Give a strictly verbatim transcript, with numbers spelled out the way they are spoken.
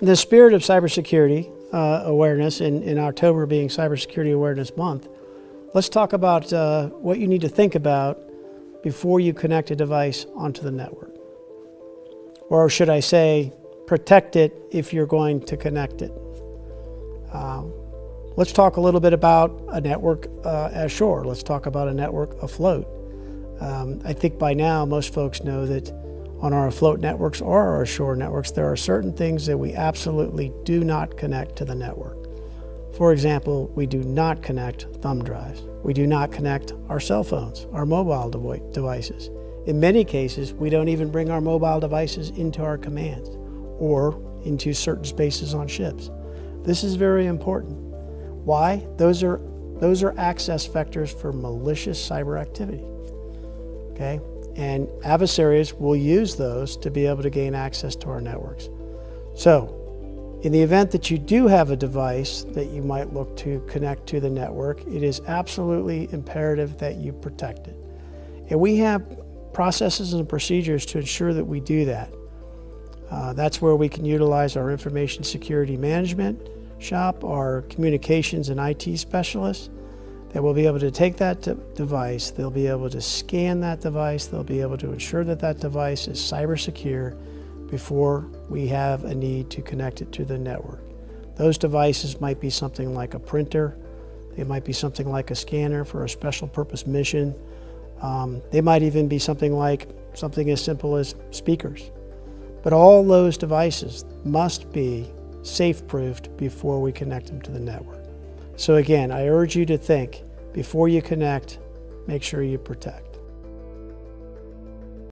The spirit of cybersecurity uh, awareness, in, in October being Cybersecurity Awareness Month, let's talk about uh, what you need to think about before you connect a device onto the network. Or should I say, protect it if you're going to connect it. Um, let's talk a little bit about a network uh, ashore. Let's talk about a network afloat. Um, I think by now most folks know that on our afloat networks or our ashore networks, there are certain things that we absolutely do not connect to the network. For example, we do not connect thumb drives. We do not connect our cell phones, our mobile de- devices. In many cases, we don't even bring our mobile devices into our commands or into certain spaces on ships. This is very important. Why? Those are, those are access vectors for malicious cyber activity, okay? And adversaries will use those to be able to gain access to our networks. So, in the event that you do have a device that you might look to connect to the network, it is absolutely imperative that you protect it. And we have processes and procedures to ensure that we do that. Uh, that's where we can utilize our information security management shop, our communications and I T specialists. They will be able to take that device, they'll be able to scan that device, they'll be able to ensure that that device is cyber secure before we have a need to connect it to the network. Those devices might be something like a printer, they might be something like a scanner for a special purpose mission, um, they might even be something like something as simple as speakers. But all those devices must be safe-proofed before we connect them to the network. So again, I urge you to think, before you connect, make sure you protect.